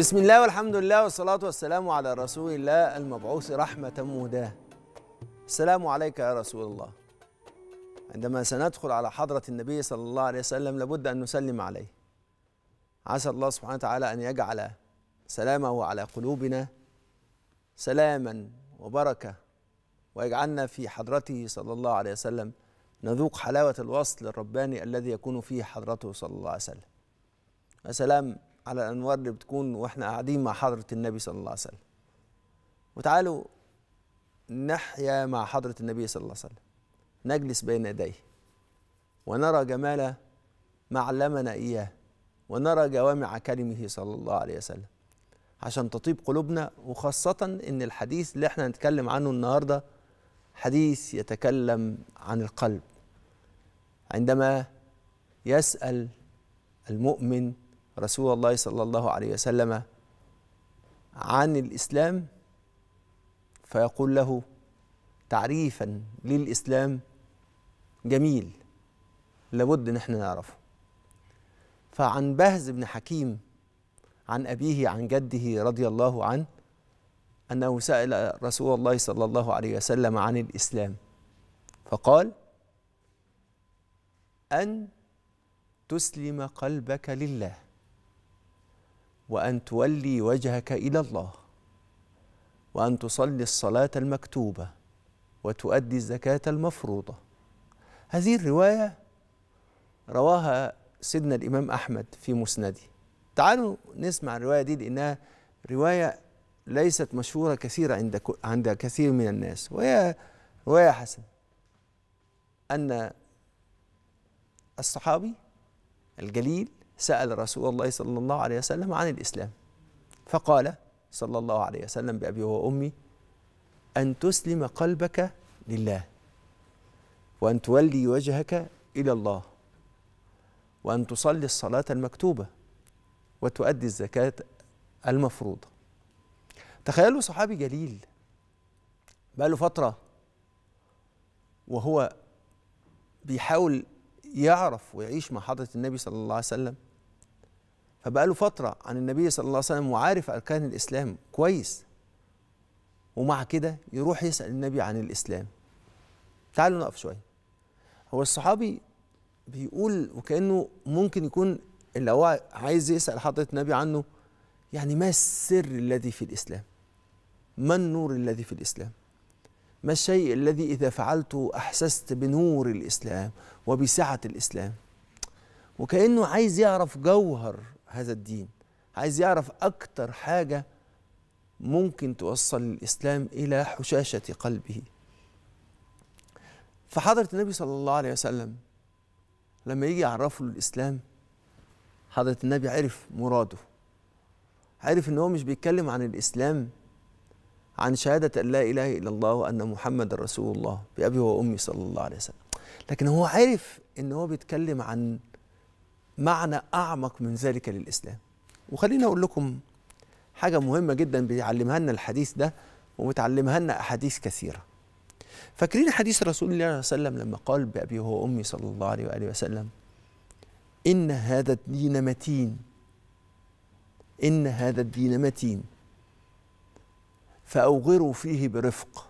بسم الله والحمد لله والصلاة والسلام على رسول الله المبعوث رحمة مهداة. السلام عليك يا رسول الله. عندما سندخل على حضرة النبي صلى الله عليه وسلم لابد أن نسلم عليه، عسى الله سبحانه وتعالى أن يجعل سلامه على قلوبنا سلاما وبركة، ويجعلنا في حضرته صلى الله عليه وسلم نذوق حلاوة الوصل الرباني الذي يكون فيه حضرته صلى الله عليه وسلم. السلام على الأنوار اللي بتكون وإحنا قاعدين مع حضرة النبي صلى الله عليه وسلم. وتعالوا نحيا مع حضرة النبي صلى الله عليه وسلم، نجلس بين يديه ونرى جمال ما علمنا إياه، ونرى جوامع كلمه صلى الله عليه وسلم عشان تطيب قلوبنا، وخاصة إن الحديث اللي إحنا هنتكلم عنه النهاردة حديث يتكلم عن القلب. عندما يسأل المؤمن رسول الله صلى الله عليه وسلم عن الإسلام فيقول له تعريفا للإسلام جميل لابد ان احنا نعرفه. فعن بهز بن حكيم عن أبيه عن جده رضي الله عنه أنه سأل رسول الله صلى الله عليه وسلم عن الإسلام فقال: أن تسلم قلبك لله، وأن تولي وجهك إلى الله، وأن تصلي الصلاة المكتوبة، وتؤدي الزكاة المفروضة. هذه الرواية رواها سيدنا الإمام أحمد في مسنده. تعالوا نسمع الرواية دي لأنها رواية ليست مشهورة كثيرة عند كثير من الناس، وهي رواية حسنة. أن الصحابي الجليل سأل رسول الله صلى الله عليه وسلم عن الإسلام فقال صلى الله عليه وسلم بأبي وأمي: أن تسلم قلبك لله، وأن تولي وجهك إلى الله، وأن تصلي الصلاة المكتوبة، وتؤدي الزكاة المفروضة. تخيلوا صحابي جليل بقاله فترة وهو بيحاول يعرف ويعيش مع حضرة النبي صلى الله عليه وسلم، فبقاله فترة عن النبي صلى الله عليه وسلم وعارف أركان الإسلام كويس، ومع كده يروح يسأل النبي عن الإسلام. تعالوا نقف شوية. هو الصحابي بيقول وكأنه ممكن يكون اللي هو عايز يسأل حضرة النبي عنه، يعني ما السر الذي في الإسلام؟ ما النور الذي في الإسلام؟ ما الشيء الذي إذا فعلته أحسست بنور الإسلام وبسعة الإسلام؟ وكأنه عايز يعرف جوهر هذا الدين، عايز يعرف أكتر حاجة ممكن توصل الإسلام إلى حشاشة قلبه. فحضرة النبي صلى الله عليه وسلم لما يجي يعرفه الإسلام، حضرة النبي عرف مراده، عرف إن هو مش بيتكلم عن الإسلام عن شهادة أن لا إله إلا الله وأن محمد رسول الله بأبي وأمي صلى الله عليه وسلم، لكن هو عرف إن هو بيتكلم عن معنى أعمق من ذلك للإسلام. وخلينا أقول لكم حاجة مهمة جدا بيعلمها لنا الحديث ده، وبتعلمها لنا أحاديث كثيرة. فاكرين حديث رسول الله صلى الله عليه وسلم لما قال بأبي وأمي صلى الله عليه وآله وسلم: إن هذا الدين متين، إن هذا الدين متين، فأوغروا فيه برفق،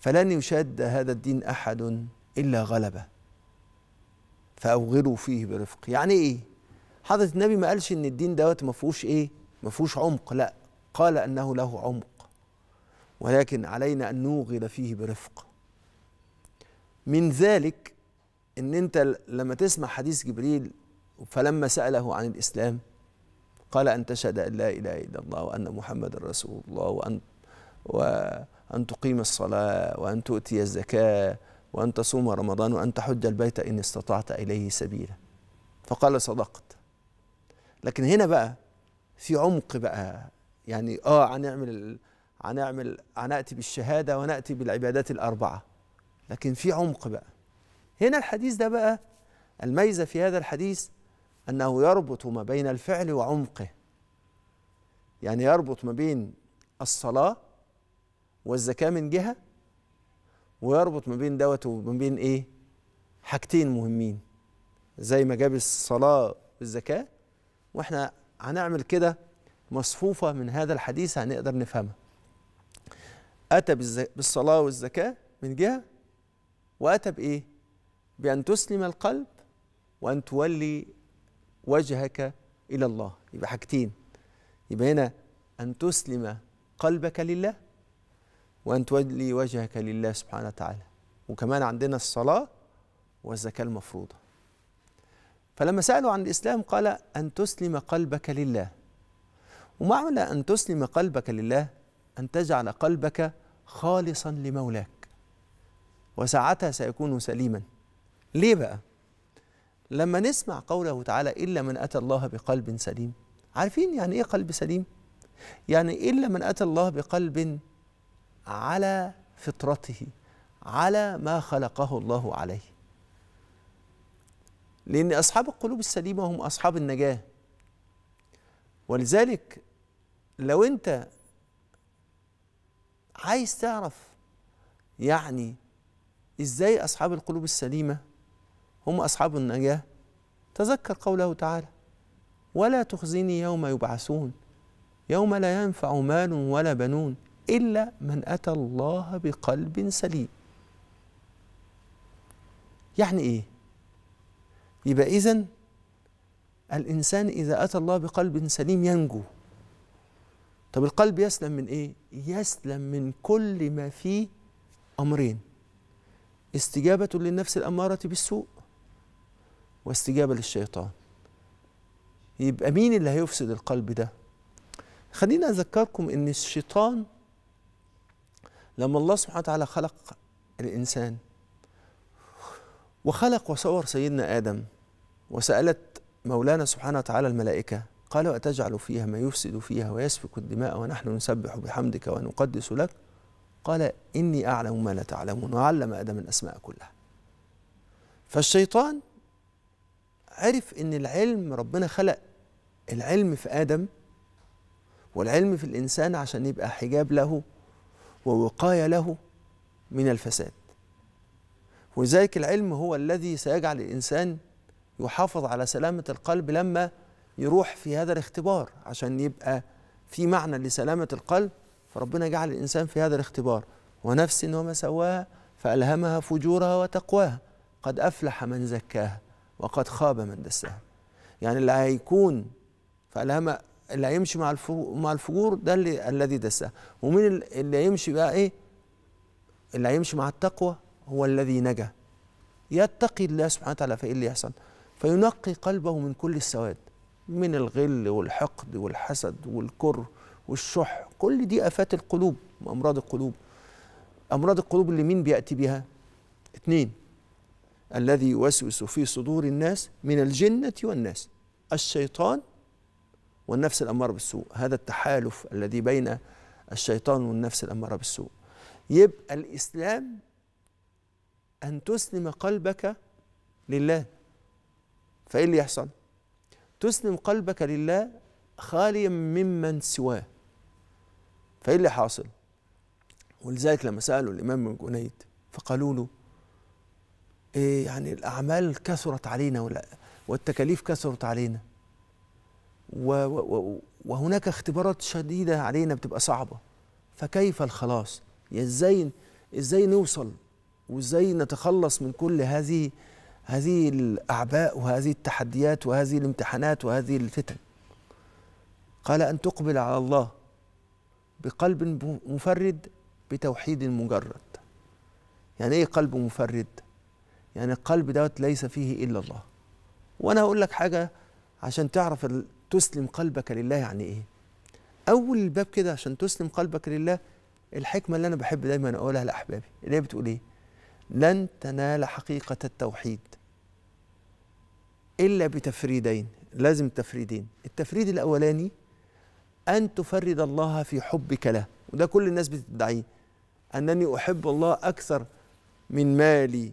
فلن يشاد هذا الدين أحد إلا غلبه. فأوغروا فيه برفق، يعني إيه؟ حضرة النبي ما قالش إن الدين دوت ما فيهوش إيه؟ ما فيهوش عمق، لا، قال أنه له عمق، ولكن علينا أن نوغل فيه برفق. من ذلك إن أنت لما تسمع حديث جبريل فلما سأله عن الإسلام قال: أن تشهد أن لا إله إلا الله وأن محمد رسول الله، وأن تقيم الصلاة، وأن تؤتي الزكاة، وأن تصوم رمضان، وأن تحج البيت إن استطعت إليه سبيلا. فقال: صدقت. لكن هنا بقى في عمق بقى، يعني هنأتي بالشهادة ونأتي بالعبادات الأربعة، لكن في عمق بقى. هنا الحديث ده بقى الميزة في هذا الحديث أنه يربط ما بين الفعل وعمقه، يعني يربط ما بين الصلاة والزكاة من جهة، ويربط ما بين دوت وما بين إيه؟ حاجتين مهمين. زي ما جاب الصلاة والزكاة، وإحنا هنعمل كده مصفوفة من هذا الحديث هنقدر نفهمها. أتى بالصلاة والزكاة من جهة، وأتى بإيه؟ بأن تسلم القلب وأن تولي وجهك إلى الله. يبقى حاجتين، يبقى هنا أن تسلم قلبك لله وأن تولي وجهك لله سبحانه وتعالى، وكمان عندنا الصلاة والزكاة المفروضة. فلما سألوا عن الإسلام قال أن تسلم قلبك لله، ومعنى أن تسلم قلبك لله أن تجعل قلبك خالصا لمولاك، وساعتها سيكون سليما. ليه بقى؟ لما نسمع قوله تعالى إلا من أتى الله بقلب سليم، عارفين يعني إيه قلب سليم؟ يعني إلا من أتى الله بقلب على فطرته، على ما خلقه الله عليه، لأن أصحاب القلوب السليمة هم أصحاب النجاة. ولذلك لو أنت عايز تعرف يعني إزاي أصحاب القلوب السليمة هم أصحاب النجاة، تذكر قوله تعالى ولا تخزني يوم يبعثون يوم لا ينفع مال ولا بنون إلا من أتى الله بقلب سليم. يعني إيه؟ يبقى إذن الإنسان إذا أتى الله بقلب سليم ينجو. طب القلب يسلم من إيه؟ يسلم من كل ما فيه أمرين، استجابة للنفس الأمارة بالسوء واستجابة للشيطان. يبقى مين اللي هيفسد القلب ده؟ خلينا أذكركم إن الشيطان لما الله سبحانه وتعالى خلق الإنسان وخلق وصور سيدنا آدم، وسألت مولانا سبحانه وتعالى الملائكة قالوا أتجعل فيها ما يفسد فيها ويسفك الدماء ونحن نسبح بحمدك ونقدس لك، قال إني أعلم ما لا تعلمون، وعلم آدم الأسماء كلها. فالشيطان عرف إن العلم، ربنا خلق العلم في آدم والعلم في الإنسان عشان يبقى حجاب له ووقاية له من الفساد، وذلك العلم هو الذي سيجعل الإنسان يحافظ على سلامة القلب لما يروح في هذا الاختبار، عشان يبقى في معنى لسلامة القلب. فربنا جعل الإنسان في هذا الاختبار، ونفس وما سواها فألهمها فجورها وتقواها، قد أفلح من زكاها وقد خاب من دساها. يعني اللي هيكون فألهمها، اللي هيمشي مع الفجور ده الذي دساها، ومين اللي هيمشي بقى إيه؟ اللي هيمشي مع التقوى هو الذي نجا، يتقي الله سبحانه وتعالى. فإيه اللي يحصل؟ فينقي قلبه من كل السواد، من الغل والحقد والحسد والكر والشح، كل دي آفات القلوب وأمراض القلوب. أمراض القلوب اللي مين بيأتي بها؟ اتنين، الذي يوسوس في صدور الناس من الجنة والناس، الشيطان والنفس الأمارة بالسوء. هذا التحالف الذي بين الشيطان والنفس الأمارة بالسوء. يبقى الإسلام أن تسلم قلبك لله، فإيه اللي يحصل؟ تسلم قلبك لله خاليا ممن سواه، فإيه اللي حاصل؟ ولذلك لما سألوا الإمام بن جنيد فقالوا له إيه يعني الأعمال كثرت علينا والتكاليف كثرت علينا وهناك اختبارات شديدة علينا بتبقى صعبة، فكيف الخلاص؟ إزاي نوصل وإزاي نتخلص من كل هذه الأعباء وهذه التحديات وهذه الامتحانات وهذه الفتن؟ قال أن تقبل على الله بقلب مفرد بتوحيد مجرد. يعني إيه قلب مفرد؟ يعني القلب دوت ليس فيه إلا الله. وأنا هقول لك حاجة عشان تعرف تسلم قلبك لله يعني إيه. أول الباب كده عشان تسلم قلبك لله الحكمة اللي أنا بحب دايما أقولها لأحبابي، اللي هي بتقول إيه؟ لن تنال حقيقة التوحيد إلا بتفريدين، لازم تفريدين. التفريد الأولاني أن تفرد الله في حبك له، وده كل الناس بتدعيه، أنني أحب الله أكثر من مالي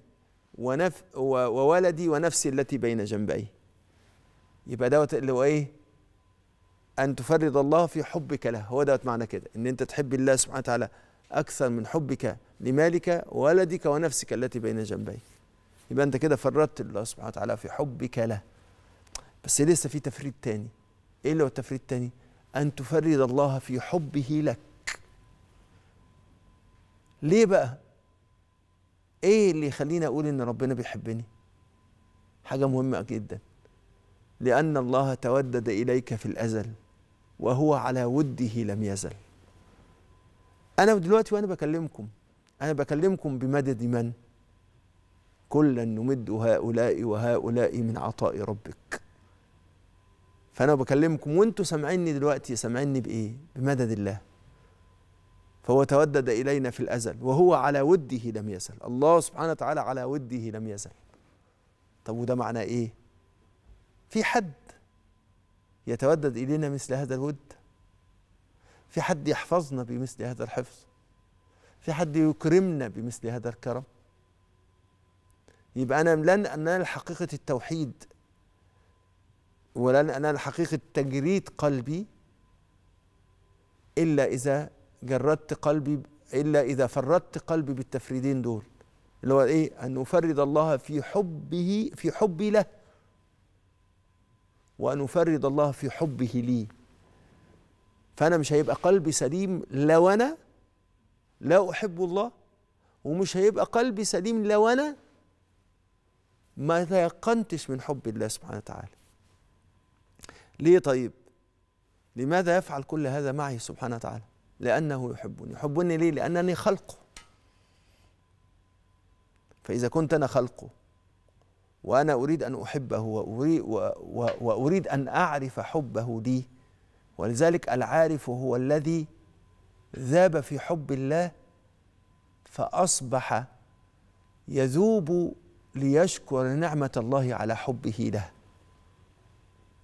وولدي ونفسي التي بين جنبي. يبقى دوت اللي هو إيه؟ أن تفرد الله في حبك له، هو دوت معنى كده، إن أنت تحب الله سبحانه وتعالى أكثر من حبك لمالك وولدك ونفسك التي بين جنبيك. يبقى أنت كده فردت الله سبحانه وتعالى في حبك له. بس لسه في تفريد تاني، ايه اللي هو التفريد الثاني؟ ان تفرد الله في حبه لك. ليه بقى؟ ايه اللي يخليني اقول ان ربنا بيحبني؟ حاجه مهمه جدا. لان الله تودد اليك في الازل وهو على وده لم يزل. انا دلوقتي وانا بكلمكم، انا بكلمكم بمدد من؟ كلا نمد هؤلاء وهؤلاء من عطاء ربك. فانا بكلمكم وانتوا سامعيني دلوقتي، سامعيني بايه؟ بمدد الله. فهو تودد الينا في الازل وهو على وده لم يزل. الله سبحانه وتعالى على وده لم يزل. طب وده معناه ايه؟ في حد يتودد الينا مثل هذا الود، في حد يحفظنا بمثل هذا الحفظ، في حد يكرمنا بمثل هذا الكرم. يبقى انا لن انال حقيقه التوحيد ولن انال حقيقه تجريد قلبي الا اذا جردت قلبي، الا اذا فردت قلبي بالتفريدين دول، اللي هو ايه؟ ان افرد الله في حبه، في حبي له، وان افرد الله في حبه لي. فانا مش هيبقى قلبي سليم لو انا لا احب الله، ومش هيبقى قلبي سليم لو انا ما تيقنتش من حب الله سبحانه وتعالى. ليه طيب؟ لماذا يفعل كل هذا معي سبحانه وتعالى؟ لأنه يحبني. يحبني ليه؟ لأنني خلقه. فإذا كنت أنا خلقه وأنا أريد أن أحبه وأريد أن أعرف حبه لي، ولذلك العارف هو الذي ذاب في حب الله فأصبح يذوب ليشكر نعمة الله على حبه له.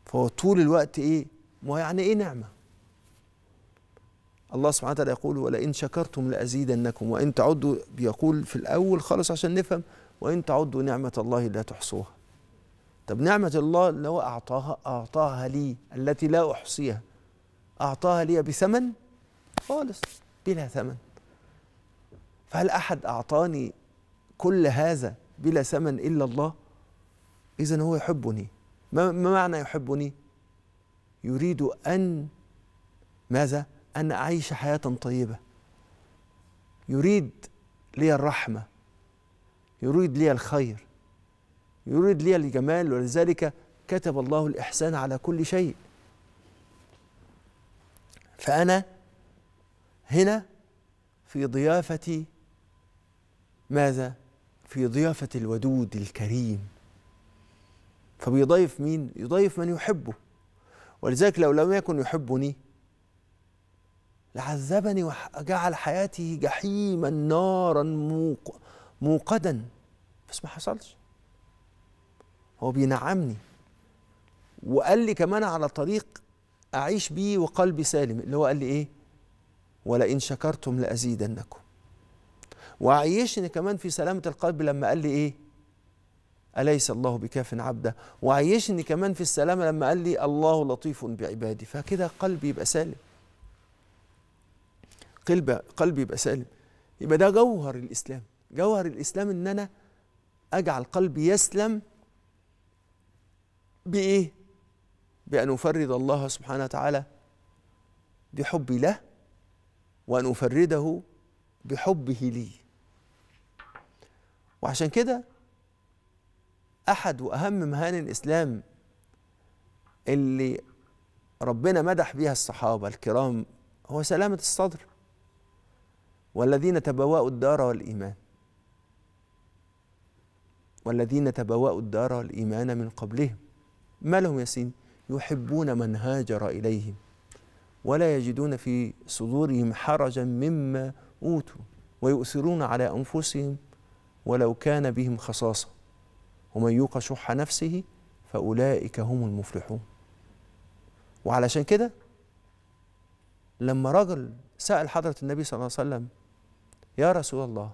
فهو طول الوقت إيه؟ ما يعني إيه نعمة؟ الله سبحانه وتعالى يقول ولئن شكرتم لأزيدنكم وإن تعدوا، بيقول في الأول خالص عشان نفهم، وإن تعدوا نعمة الله لا تحصوها. طب نعمة الله اللي هو أعطاها لي، التي لا أحصيها، أعطاها لي بثمن خالص بلا ثمن. فهل أحد أعطاني كل هذا بلا ثمن إلا الله؟ إذن هو يحبني. ما معنى يحبني؟ يريد أن ماذا؟ أن أعيش حياة طيبة، يريد لي الرحمة، يريد لي الخير، يريد لي الجمال. ولذلك كتب الله الإحسان على كل شيء. فأنا هنا في ضيافتي ماذا؟ في ضيافة الودود الكريم. فبيضيف مين؟ يضيف من يحبه. ولذلك لو لم يكن يحبني لعذبني وجعل حياتي جحيما نارا موقدا، بس ما حصلش. هو بينعمني وقال لي كمان على طريق أعيش بيه وقلبي سالم، اللي هو قال لي إيه؟ ولئن شكرتم لأزيدنكم. وعيشني كمان في سلامة القلب لما قال لي إيه؟ أليس الله بكاف عبده. وعيشني كمان في السلامة لما قال لي الله لطيف بعبادي. فكده قلبي يبقى سالم، قلبي يبقى سالم. يبقى ده جوهر الإسلام. جوهر الإسلام إن أنا أجعل قلبي يسلم بإيه؟ بأن أفرد الله سبحانه وتعالى بحبي له، وأن أفرده بحبه لي. وعشان كده أحد وأهم مهان الإسلام اللي ربنا مدح بيها الصحابة الكرام هو سلامة الصدر، والذين تبوأوا الدار والإيمان، والذين تبوأوا الدار والإيمان من قبلهم ما لهم يسين يحبون من هاجر إليهم ولا يجدون في صدورهم حرجا مما أوتوا ويؤثرون على أنفسهم ولو كان بهم خصاصة ومن يوق شح نفسه فأولئك هم المفلحون. وعلشان كده لما رجل سأل حضرة النبي صلى الله عليه وسلم يا رسول الله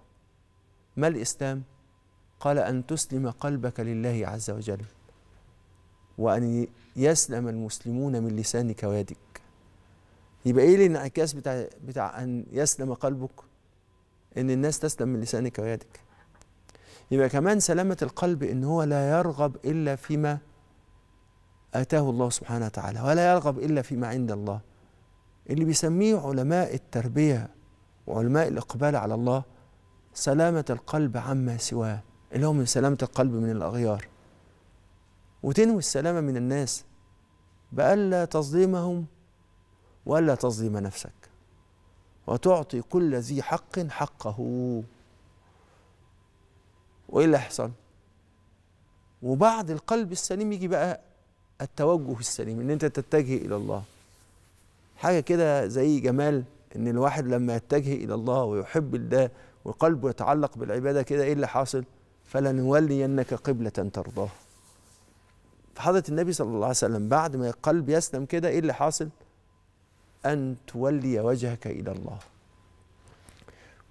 ما الإسلام؟ قال أن تسلم قلبك لله عز وجل وأن يسلم المسلمون من لسانك ويدك. يبقى إيه الانعكاس بتاع أن يسلم قلبك؟ إن الناس تسلم من لسانك ويدك. يبقى كمان سلامة القلب إن هو لا يرغب إلا فيما آتاه الله سبحانه وتعالى، ولا يرغب إلا فيما عند الله. اللي بيسميه علماء التربية وعلماء الإقبال على الله سلامة القلب عما سواه، اللي هو من سلامة القلب من الأغيار، وتنوي السلامة من الناس بألا تظلمهم وألا تظلم نفسك، وتعطي كل ذي حق حقه. وإيه اللي يحصل؟ وبعد القلب السليم يجي بقى التوجه السليم، إن أنت تتجه إلى الله. حاجة كده زي جمال، إن الواحد لما يتجه إلى الله ويحب ده وقلبه يتعلق بالعبادة كده، إيه اللي حاصل؟ فلنولينك قبلة ترضاه. فحضرة النبي صلى الله عليه وسلم بعد ما القلب يسلم كده، إيه اللي حاصل؟ أن تولي وجهك إلى الله.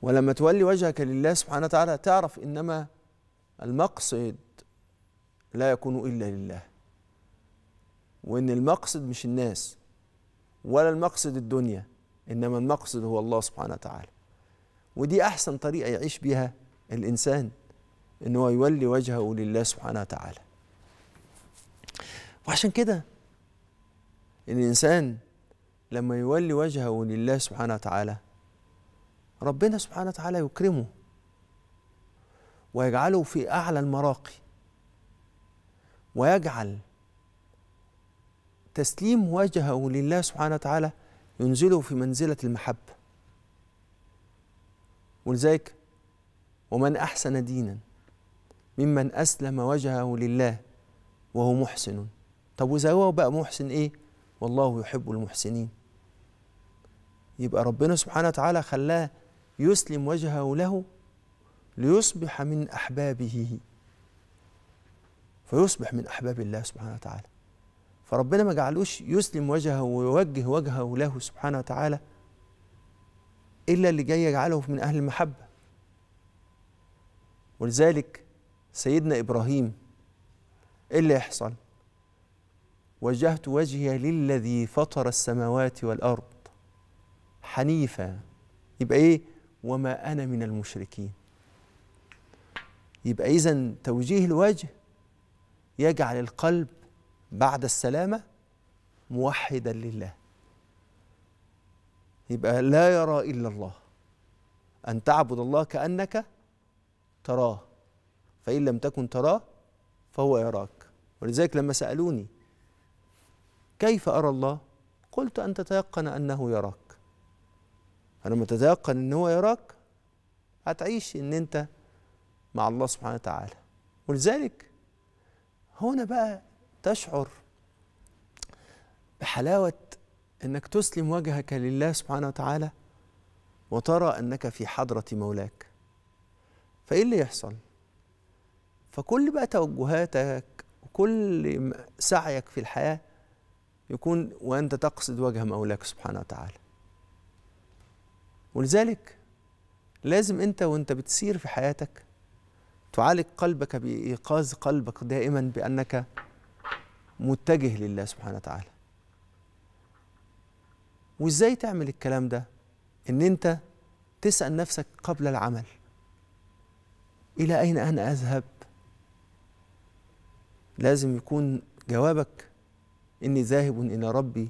ولما تولي وجهك لله سبحانه وتعالى تعرف إنما المقصد لا يكون إلا لله، وإن المقصد مش الناس ولا المقصد الدنيا، إنما المقصد هو الله سبحانه وتعالى. ودي أحسن طريقة يعيش بها الإنسان، إن هو يولي وجهه لله سبحانه وتعالى. وعشان كده الإنسان لما يولي وجهه لله سبحانه وتعالى ربنا سبحانه وتعالى يكرمه ويجعله في أعلى المراقي، ويجعل تسليم وجهه لله سبحانه وتعالى ينزله في منزلة المحبة. ولذلك ومن أحسن دينا ممن أسلم وجهه لله وهو محسن. طب وإذا هو بقى محسن إيه؟ والله يحب المحسنين. يبقى ربنا سبحانه وتعالى خلاه يسلم وجهه له ليصبح من أحبابه، فيصبح من أحباب الله سبحانه وتعالى. فربنا ما جعلوش يسلم وجهه ويوجه وجهه له سبحانه وتعالى إلا اللي جاي يجعله من أهل المحبة. ولذلك سيدنا إبراهيم إيه اللي يحصل؟ وجهت وجهي للذي فطر السماوات والأرض حنيفا، يبقى إيه؟ وما أنا من المشركين. يبقى إذن توجيه الوجه يجعل القلب بعد السلامة موحدا لله، يبقى لا يرى إلا الله، أن تعبد الله كأنك تراه فإن لم تكن تراه فهو يراك. ولذلك لما سألوني كيف أرى الله؟ قلت أن تتيقن أنه يراك. فلما تتيقن أنه يراك هتعيش أن أنت مع الله سبحانه وتعالى. ولذلك هنا بقى تشعر بحلاوة أنك تسلم وجهك لله سبحانه وتعالى وترى أنك في حضرة مولاك. فإيه اللي يحصل؟ فكل بقى توجهاتك وكل سعيك في الحياة يكون وأنت تقصد وجه مولاك سبحانه وتعالى. ولذلك لازم أنت وأنت بتسير في حياتك تعالج قلبك بإيقاظ قلبك دائما بأنك متجه لله سبحانه وتعالى. وإزاي تعمل الكلام ده؟ إن أنت تسأل نفسك قبل العمل إلى أين أنا أذهب؟ لازم يكون جوابك إني ذاهب إلى ربي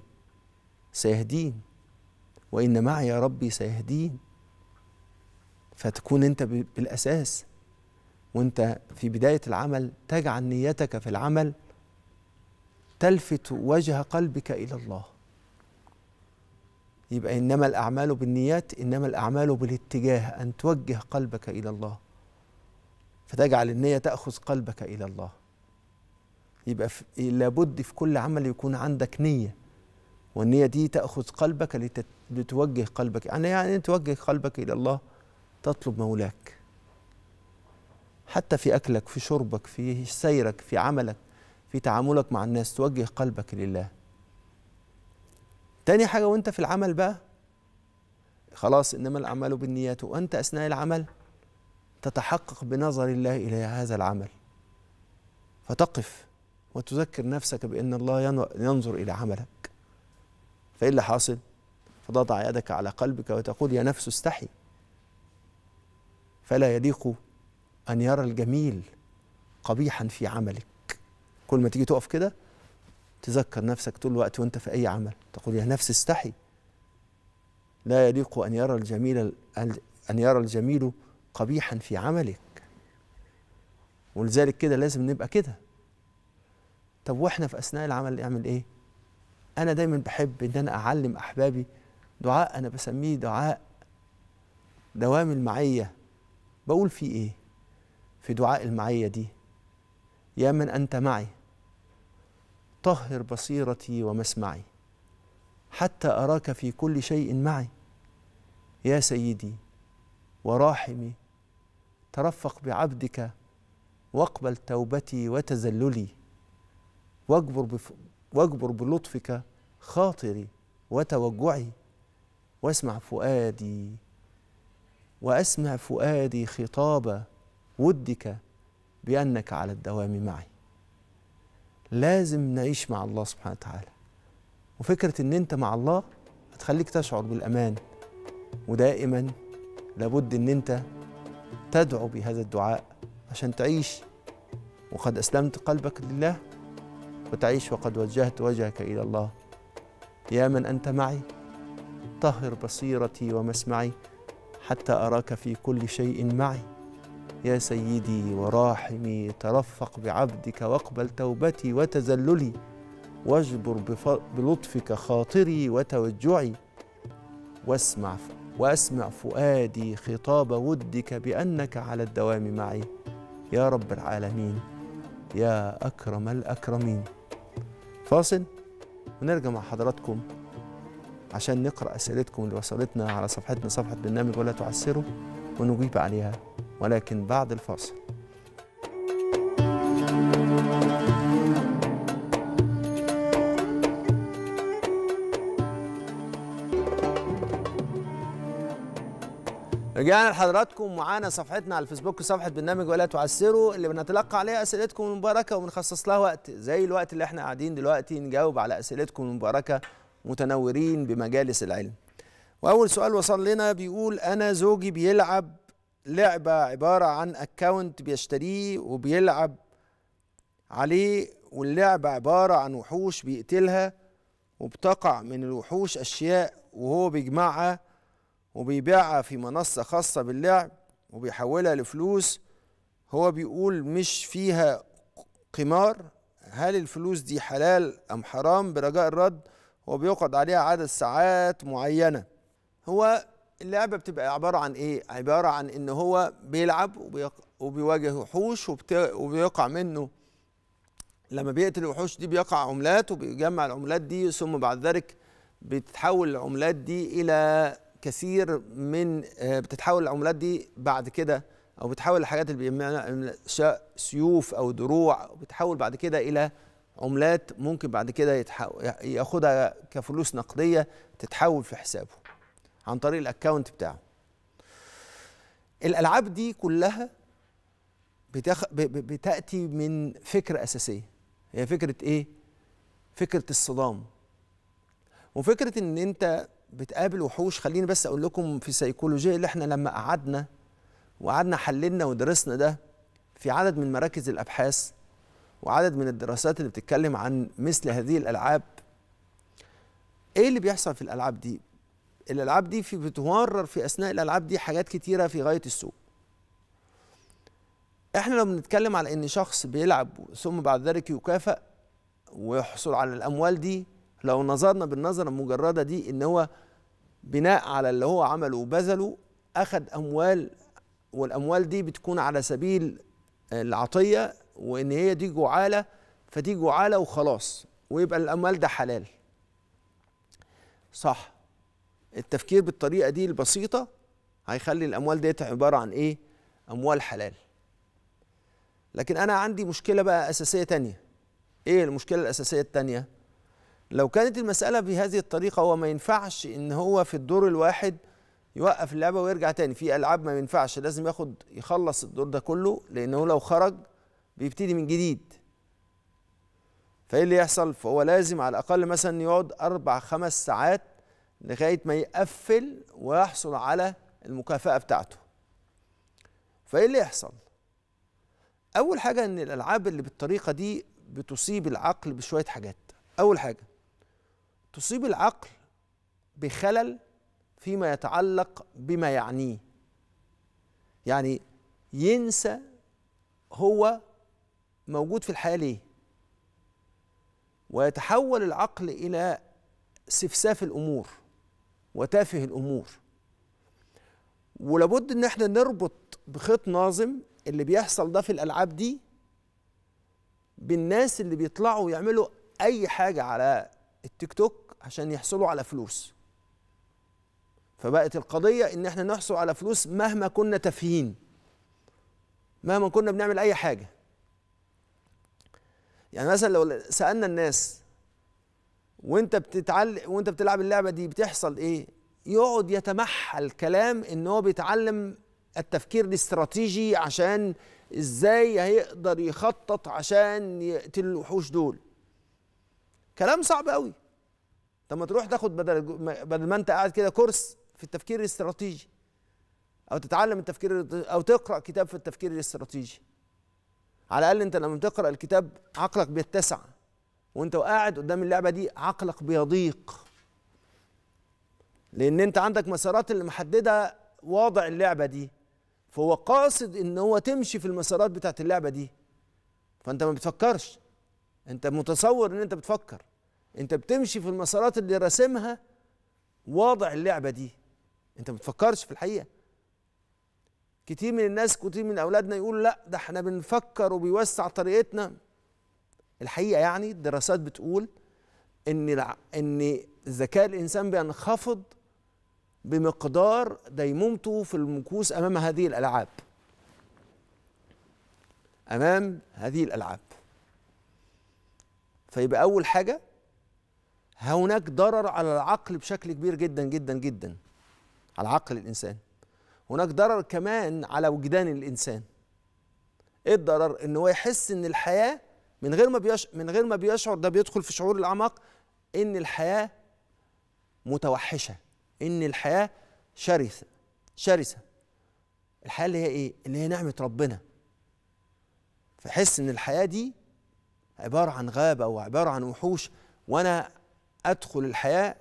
سيهدين، وإن معي ربي سيهدين. فتكون أنت بالأساس وأنت في بداية العمل تجعل نيتك في العمل تلفت وجه قلبك إلى الله. يبقى إنما الأعمال بالنيات، إنما الأعمال بالاتجاه، أن توجه قلبك إلى الله فتجعل النية تأخذ قلبك إلى الله. يبقى لابد في كل عمل يكون عندك نية، والنية دي تأخذ قلبك لتوجه قلبك، يعني توجه قلبك إلى الله تطلب مولاك. حتى في أكلك، في شربك، في سيرك، في عملك، في تعاملك مع الناس توجه قلبك لله. تاني حاجة وانت في العمل بقى خلاص إنما الأعمال بالنيات، وأنت أثناء العمل تتحقق بنظر الله إلى هذا العمل، فتقف وتذكر نفسك بأن الله ينظر إلى عملك. فإيه اللي حاصل؟ فتضع يدك على قلبك وتقول يا نفس استحي فلا يليق أن يرى الجميل قبيحا في عملك. كل ما تيجي تقف كده تذكر نفسك طول الوقت وانت في اي عمل، تقول يا نفس استحي، لا يليق ان يرى الجميل قبيحا في عملك. ولذلك كده لازم نبقى كده. طب واحنا في اثناء العمل اعمل ايه؟ انا دايما بحب ان انا اعلم احبابي دعاء انا بسميه دعاء دوام المعيه. بقول فيه ايه؟ في دعاء المعيه دي، يا من انت معي طهر بصيرتي ومسمعي حتى اراك في كل شيء معي، يا سيدي وراحمي ترفق بعبدك واقبل توبتي وتذللي واجبر بلطفك خاطري وتوجعي، وأسمع فؤادي خطاب ودك بأنك على الدوام معي. لازم نعيش مع الله سبحانه وتعالى، وفكرة إن أنت مع الله هتخليك تشعر بالأمان، ودائما لابد إن أنت تدعو بهذا الدعاء عشان تعيش وقد أسلمت قلبك لله، وتعيش وقد وجهت وجهك إلى الله. يا من أنت معي طهر بصيرتي ومسمعي حتى أراك في كل شيء معي، يا سيدي وراحمي ترفق بعبدك واقبل توبتي وتذللي واجبر بلطفك خاطري وتوجعي، وأسمع فؤادي خطاب ودك بأنك على الدوام معي، يا رب العالمين يا أكرم الأكرمين. فاصل ونرجع مع حضراتكم عشان نقرأ أسئلتكم اللي وصلتنا على صفحتنا، صفحة برنامج ولا تعسره، ونجيب عليها، ولكن بعد الفاصل. رجعنا لحضراتكم، معانا صفحتنا على الفيسبوك صفحة برنامج ولا تعسروا اللي بنتلقى عليها أسئلتكم المباركة وبنخصص لها وقت زي الوقت اللي احنا قاعدين دلوقتي نجاوب على أسئلتكم المباركة. متنورين بمجالس العلم. وأول سؤال وصل لنا بيقول أنا زوجي بيلعب لعبة عبارة عن أكاونت بيشتريه وبيلعب عليه، واللعبة عبارة عن وحوش بيقتلها وبتقع من الوحوش أشياء وهو بيجمعها وبيبيعها في منصة خاصة باللعب وبيحولها لفلوس، هو بيقول مش فيها قمار، هل الفلوس دي حلال أم حرام؟ برجاء الرد. وبيقعد عليها عدد ساعات معينة. هو اللعبة بتبقى عبارة عن إيه؟ عبارة عن إن هو بيلعب وبيواجه وحوش وبيقع منه، لما بيقتل الوحوش دي بيقع عملات وبيجمع العملات دي، ثم بعد ذلك بتتحول الحاجات اللي بيعملها سيوف أو دروع، وبتحول بعد كده إلى عملات ممكن بعد كده ياخدها كفلوس نقديه تتحول في حسابه عن طريق الاكونت بتاعه. الالعاب دي كلها بتاتي من فكره اساسيه، هي فكره ايه؟ فكره الصدام، وفكره ان انت بتقابل وحوش. خليني بس اقول لكم في سيكولوجيه اللي احنا لما قعدنا حللنا ودرسنا ده في عدد من مراكز الابحاث وعدد من الدراسات اللي بتتكلم عن مثل هذه الألعاب. إيه اللي بيحصل في الألعاب دي؟ الألعاب دي بتورر في أثناء الألعاب دي حاجات كتيرة في غاية السوء. إحنا لو بنتكلم على إن شخص بيلعب ثم بعد ذلك يكافأ ويحصل على الأموال دي، لو نظرنا بالنظرة المجردة دي إن هو بناء على اللي هو عمله وبذله أخذ أموال، والأموال دي بتكون على سبيل العطية، وإن هي دي جعالة، فدي جعالة وخلاص، ويبقى الأموال ده حلال. صح، التفكير بالطريقة دي البسيطة هيخلي الأموال دي عبارة عن إيه؟ أموال حلال. لكن أنا عندي مشكلة بقى أساسية تانية. إيه المشكلة الأساسية التانية؟ لو كانت المسألة بهذه الطريقة، هو ما ينفعش إن هو في الدور الواحد يوقف اللعبة ويرجع تاني. في ألعاب ما ينفعش، لازم يخلص الدور ده كله، لأنه لو خرج بيبتدي من جديد. فايه اللي يحصل؟ فهو لازم على الاقل مثلا يقعد 4-5 ساعات لغايه ما يقفل ويحصل على المكافاه بتاعته. فايه اللي يحصل؟ اول حاجه ان الالعاب اللي بالطريقه دي بتصيب العقل بشويه حاجات. أول حاجة تصيب العقل بخلل فيما يتعلق بما يعنيه، يعني ينسى هو موجود في الحياة ليه، ويتحول العقل إلى سفساف الأمور وتافه الأمور. ولابد إن احنا نربط بخيط ناظم اللي بيحصل ده في الألعاب دي بالناس اللي بيطلعوا يعملوا أي حاجة على التيك توك عشان يحصلوا على فلوس. فبقت القضية إن احنا نحصل على فلوس مهما كنا تافهين، مهما كنا بنعمل أي حاجة. يعني مثلا لو سألنا الناس وانت بتلعب اللعبة دي بتحصل ايه؟ يقعد يتمحل كلام ان هو بيتعلم التفكير الاستراتيجي عشان ازاي هيقدر يخطط عشان يقتل الوحوش دول. كلام صعب قوي. طب ما تروح تاخد بدل ما انت قاعد كده كورس في التفكير الاستراتيجي، او تتعلم التفكير، او تقرا كتاب في التفكير الاستراتيجي. على الاقل انت لما تقرا الكتاب عقلك بيتسع، وانت قاعد قدام اللعبه دي عقلك بيضيق، لان انت عندك مسارات اللي محدده واضع اللعبه دي، فهو قاصد ان هو تمشي في المسارات بتاعت اللعبه دي. فانت ما بتفكرش، انت متصور ان انت بتفكر، انت بتمشي في المسارات اللي راسمها واضع اللعبه دي، انت ما بتفكرش في الحقيقه. كتير من الناس، كتير من اولادنا يقولوا لا ده احنا بنفكر وبيوسع طريقتنا. الحقيقه يعني الدراسات بتقول ان ذكاء الانسان بينخفض بمقدار ديمومته في المكوس امام هذه الالعاب. امام هذه الالعاب. فيبقى اول حاجه هناك ضرر على العقل بشكل كبير جدا جدا جدا، على عقل الانسان. هناك ضرر كمان على وجدان الانسان. ايه الضرر؟ ان هو يحس ان الحياه من غير ما بيشعر، ده بيدخل في شعور الاعماق، ان الحياه متوحشه، ان الحياه شرسه شرسه. الحياه اللي هي ايه؟ اللي هي نعمه ربنا. فيحس ان الحياه دي عباره عن غابه وعباره عن وحوش، وانا ادخل الحياه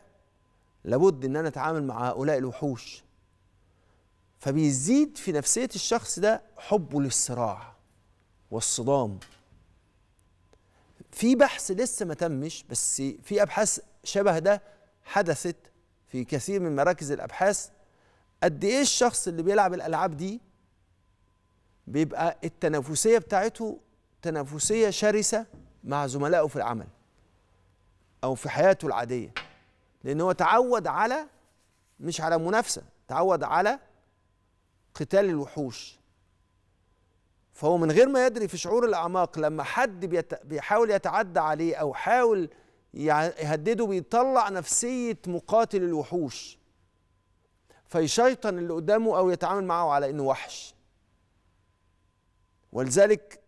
لابد ان انا اتعامل مع هؤلاء الوحوش. فبيزيد في نفسية الشخص ده حبه للصراع والصدام. في بحث لسه ما تمش، بس في أبحاث شبه ده حدثت في كثير من مراكز الأبحاث، قد إيه الشخص اللي بيلعب الألعاب دي بيبقى التنافسية بتاعته تنافسية شرسة مع زملائه في العمل أو في حياته العادية، لأن هو تعود على، مش على منافسة، تعود على قتال الوحوش. فهو من غير ما يدري في شعور الأعماق لما حد بيحاول يتعدى عليه أو حاول يهدده بيطلع نفسية مقاتل الوحوش، فيشيطن اللي قدامه أو يتعامل معه على إنه وحش. ولذلك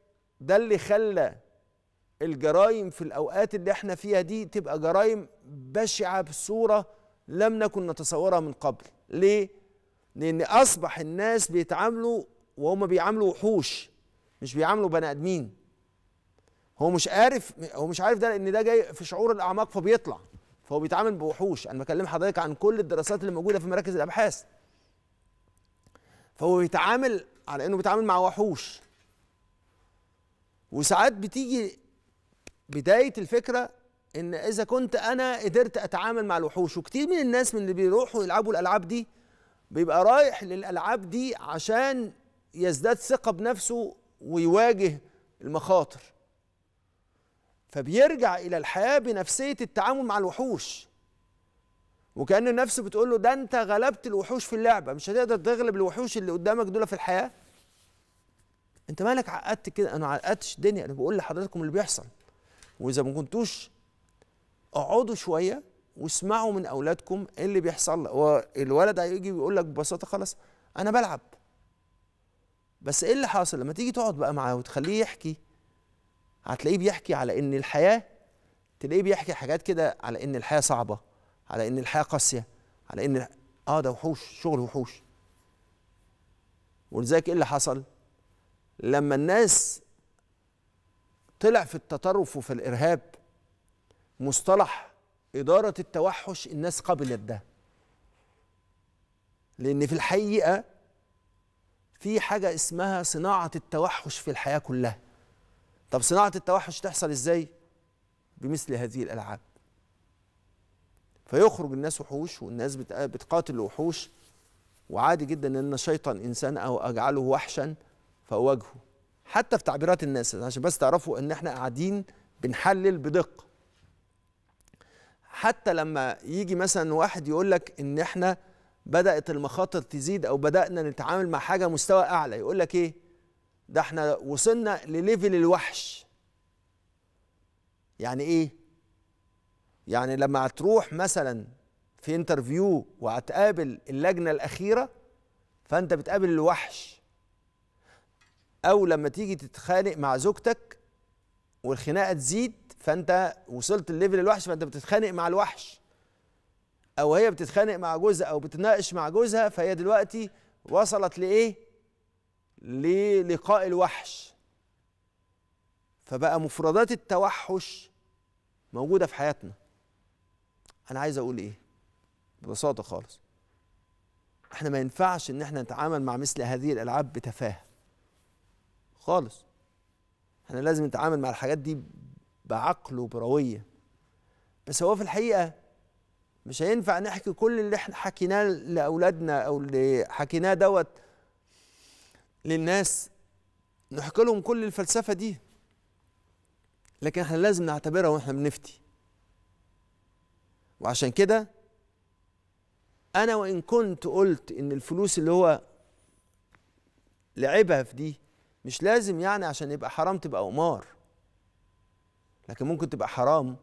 ده اللي خلى الجرائم في الأوقات اللي احنا فيها دي تبقى جرائم بشعة بصورة لم نكن نتصورها من قبل. ليه؟ لأن أصبح الناس بيتعاملوا وهم بيعاملوا وحوش، مش بيعاملوا بني آدمين. هو مش عارف ده، لأن ده جاي في شعور الأعماق فبيطلع، فهو بيتعامل بوحوش. أنا بكلم حضرتك عن كل الدراسات اللي موجودة في مراكز الأبحاث. فهو بيتعامل على إنه بيتعامل مع وحوش. وساعات بتيجي بداية الفكرة إن إذا كنت أنا قدرت أتعامل مع الوحوش، وكتير من الناس من اللي بيروحوا يلعبوا الألعاب دي بيبقى رايح للألعاب دي عشان يزداد ثقة بنفسه ويواجه المخاطر، فبيرجع إلى الحياة بنفسية التعامل مع الوحوش، وكأن النفس بتقول له ده أنت غلبت الوحوش في اللعبة، مش هتقدر تغلب الوحوش اللي قدامك دول في الحياة. أنت مالك عقدت كده؟ أنا ما عقدتش الدنيا، أنا بقول لحضراتكم اللي بيحصل. وإذا ما كنتوش اقعدوا شوية واسمعوا من اولادكم ايه اللي بيحصل. هو الولد هيجي ويقول لك ببساطه خلاص انا بلعب، بس ايه اللي حاصل؟ لما تيجي تقعد بقى معاه وتخليه يحكي، هتلاقيه بيحكي على ان الحياه، تلاقيه بيحكي حاجات كده على ان الحياه صعبه، على ان الحياه قاسيه، على ان ده وحوش، شغل وحوش. ولذلك ايه اللي حصل؟ لما الناس طلع في التطرف وفي الارهاب مصطلح إدارة التوحش الناس قبلت ده، لأن في الحقيقة في حاجة اسمها صناعة التوحش في الحياة كلها. طب صناعة التوحش تحصل إزاي؟ بمثل هذه الألعاب. فيخرج الناس وحوش، والناس بتقاتل وحوش، وعادي جدا أن شيطان إنسان أو أجعله وحشا فأواجهه، حتى في تعبيرات الناس، عشان بس تعرفوا أن احنا قاعدين بنحلل بدقة. حتى لما يجي مثلا واحد يقول لك أن احنا بدأت المخاطر تزيد أو بدأنا نتعامل مع حاجة مستوى أعلى، يقول لك إيه؟ ده احنا وصلنا لليفل الوحش. يعني إيه؟ يعني لما هتروح مثلا في انترفيو وهتقابل اللجنة الأخيرة فأنت بتقابل الوحش، أو لما تيجي تتخانق مع زوجتك والخناقة تزيد فأنت وصلت لليفل الوحش، فأنت بتتخانق مع الوحش، أو هي بتتخانق مع جوزها أو بتناقش مع جوزها، فهي دلوقتي وصلت لإيه؟ للقاء الوحش. فبقى مفردات التوحش موجودة في حياتنا. أنا عايز أقول إيه؟ ببساطة خالص، إحنا ما ينفعش إن إحنا نتعامل مع مثل هذه الألعاب بتفاهة خالص. إحنا لازم نتعامل مع الحاجات دي بعقل وبروية. بس هو في الحقيقة مش هينفع نحكي كل اللي احنا حكيناه لأولادنا أو اللي حكيناه دوت للناس، نحكي لهم كل الفلسفة دي، لكن احنا لازم نعتبرها واحنا بنفتي. وعشان كده أنا وإن كنت قلت إن الفلوس اللي هو لعبها في دي مش لازم يعني عشان يبقى حرام تبقى قمار، لكن ممكن تبقى حرام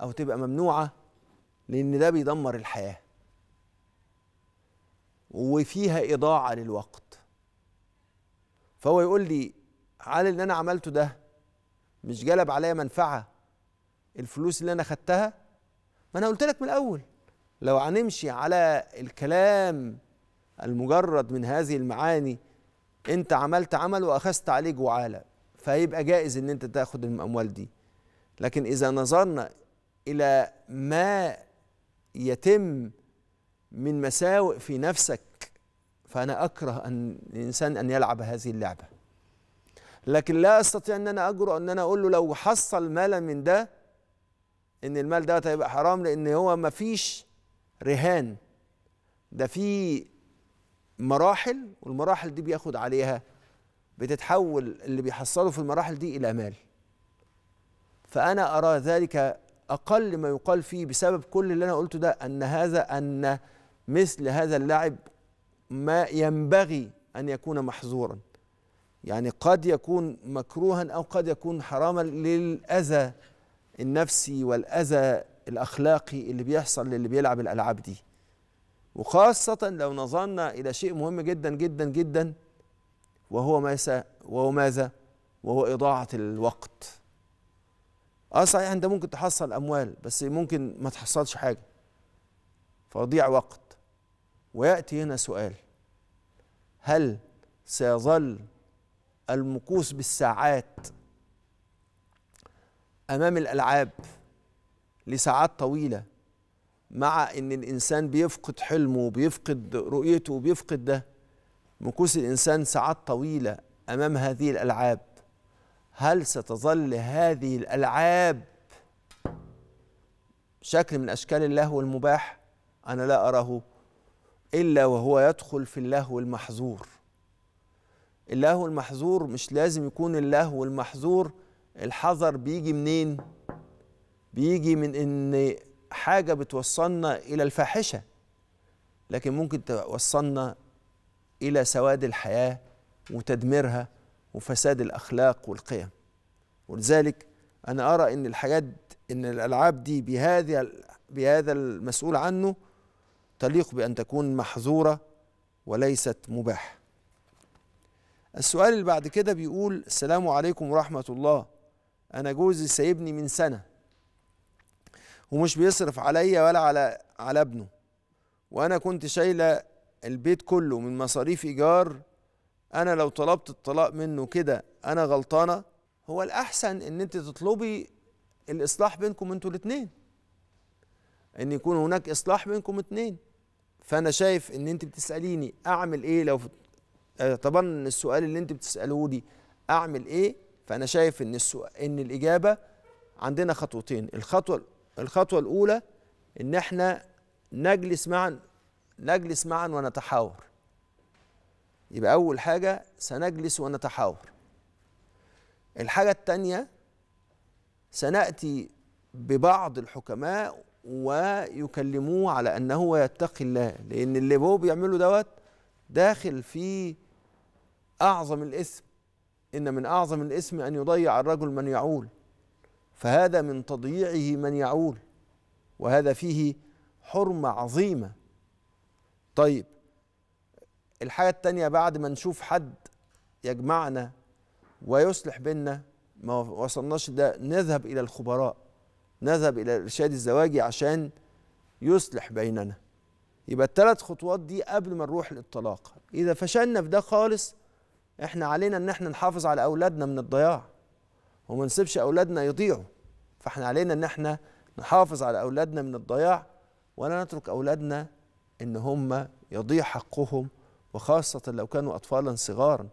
أو تبقى ممنوعة، لأن ده بيدمر الحياة وفيها إضاعة للوقت. فهو يقول لي على اللي أنا عملته ده مش جلب عليا منفعة الفلوس اللي أنا خدتها؟ ما أنا قلت لك من الأول، لو هنمشي على الكلام المجرد من هذه المعاني، أنت عملت عمل وأخذت عليه جعالة، فهيبقى جائز إن أنت تاخد الأموال دي. لكن إذا نظرنا إلى ما يتم من مساوئ في نفسك، فأنا أكره أن الإنسان أن يلعب هذه اللعبة، لكن لا أستطيع أن أنا أجرؤ أن أنا أقول له لو حصل مالا من ده أن المال ده هيبقى حرام، لأن هو ما فيش رهان، ده في مراحل، والمراحل دي بياخد عليها، بتتحول اللي بيحصله في المراحل دي إلى مال. فأنا أرى ذلك أقل ما يقال فيه، بسبب كل اللي أنا قلته ده، أن مثل هذا اللعب ما ينبغي أن يكون محظورا، يعني قد يكون مكروها أو قد يكون حراما للأذى النفسي والأذى الأخلاقي اللي بيحصل للي بيلعب الألعاب دي. وخاصة لو نظرنا إلى شيء مهم جدا جدا جدا، وهو ماذا؟ وهو إضاعة الوقت. صحيح انت ممكن تحصل اموال، بس ممكن ما تحصلش حاجه، فضيع وقت. وياتي هنا سؤال، هل سيظل المكوس بالساعات امام الالعاب لساعات طويله، مع ان الانسان بيفقد حلمه وبيفقد رؤيته وبيفقد ده؟ مكوس الانسان ساعات طويله امام هذه الالعاب، هل ستظل هذه الألعاب شكل من أشكال اللهو المباح؟ أنا لا أراه إلا وهو يدخل في اللهو المحظور. اللهو المحظور مش لازم يكون اللهو المحظور. الحذر بيجي منين؟ بيجي من إن حاجة بتوصلنا إلى الفاحشة، لكن ممكن توصلنا إلى سواد الحياة وتدميرها وفساد الأخلاق والقيم. ولذلك أنا أرى أن الحاجات، أن الألعاب دي بهذا المسؤول عنه تليق بأن تكون محظورة وليست مباحة. السؤال اللي بعد كده بيقول: السلام عليكم ورحمة الله، أنا جوزي سايبني من سنة ومش بيصرف عليا ولا على ابنه، وأنا كنت شايلة البيت كله من مصاريف إيجار. أنا لو طلبت الطلاق منه كده أنا غلطانة؟ هو الأحسن إن أنت تطلبي الإصلاح بينكم أنتوا الاتنين، إن يكون هناك إصلاح بينكم اتنين. فأنا شايف إن أنت بتسأليني أعمل إيه، لو اعتبرنا إن السؤال اللي أنت بتسأله لي أعمل إيه، فأنا شايف إن الإجابة عندنا خطوتين. الخطوة الأولى إن إحنا نجلس معا ونتحاور. يبقى أول حاجة سنجلس ونتحاور. الحاجة التانية سنأتي ببعض الحكماء ويكلموه على أنه يتقي الله، لأن اللي هو بيعمله دوت داخل في أعظم الإثم. إن من أعظم الإثم أن يضيع الرجل من يعول، فهذا من تضييعه من يعول، وهذا فيه حرمة عظيمة. طيب الحاجة التانية بعد ما نشوف حد يجمعنا ويصلح بيننا ما وصلناش ده، نذهب إلى الخبراء، نذهب إلى الإرشاد الزواجي عشان يصلح بيننا. يبقى الثلاث خطوات دي قبل ما نروح للطلاق. إذا فشلنا في ده خالص، إحنا علينا إن إحنا نحافظ على أولادنا من الضياع وما نسيبش أولادنا يضيعوا. فإحنا علينا إن إحنا نحافظ على أولادنا من الضياع ولا نترك أولادنا إن هم يضيع حقهم، وخاصة لو كانوا أطفالا صغارا.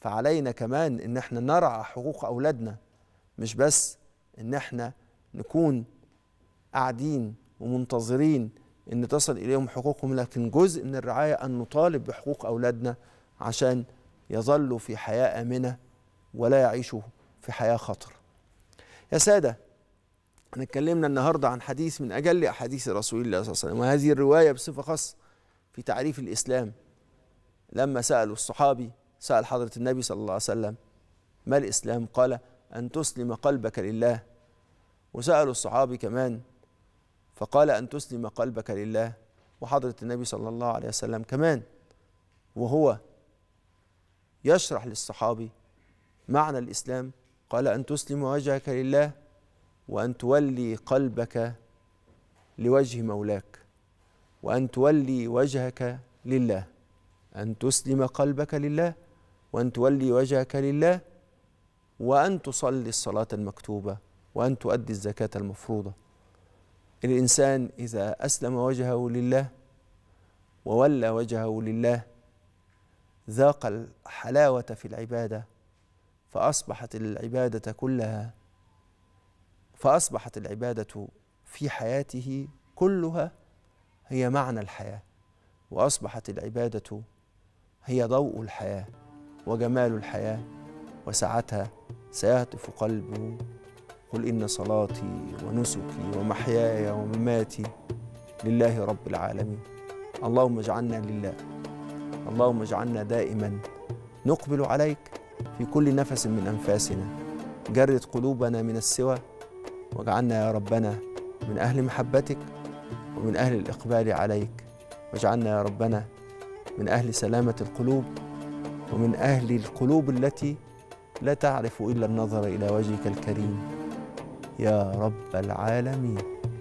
فعلينا كمان إن إحنا نرعى حقوق أولادنا، مش بس إن إحنا نكون قاعدين ومنتظرين إن تصل إليهم حقوقهم، لكن جزء من الرعاية أن نطالب بحقوق أولادنا عشان يظلوا في حياة آمنة ولا يعيشوا في حياة خطر. يا سادة، احنا اتكلمنا النهارده عن حديث من أجل أحاديث رسول الله صلى الله عليه وسلم، وهذه الرواية بصفة خاصة في تعريف الإسلام. لما سألوا الصحابي، سأل حضرة النبي صلى الله عليه وسلم ما الإسلام؟ قال أن تسلم قلبك لله. وسألوا الصحابي كمان فقال أن تسلم قلبك لله، وحضرة النبي صلى الله عليه وسلم كمان وهو يشرح للصحابي معنى الإسلام قال أن تسلم وجهك لله وأن تولي قلبك لوجه مولاك، وأن تولي وجهك لله. أن تسلم قلبك لله وأن تولي وجهك لله وأن تصلي الصلاة المكتوبة وأن تؤدي الزكاة المفروضة. الإنسان إذا أسلم وجهه لله وولى وجهه لله ذاق الحلاوة في العبادة، فأصبحت العبادة في حياته كلها هي معنى الحياة، وأصبحت العبادة هي ضوء الحياة وجمال الحياة، وساعتها سيهتف قلبه قل إن صلاتي ونسكي ومحياي ومماتي لله رب العالمين. اللهم اجعلنا لله، اللهم اجعلنا دائما نقبل عليك في كل نفس من أنفاسنا، جرد قلوبنا من السوى، واجعلنا يا ربنا من أهل محبتك ومن أهل الإقبال عليك، واجعلنا يا ربنا من أهل سلامة القلوب ومن أهل القلوب التي لا تعرف إلا النظر إلى وجهك الكريم يا رب العالمين.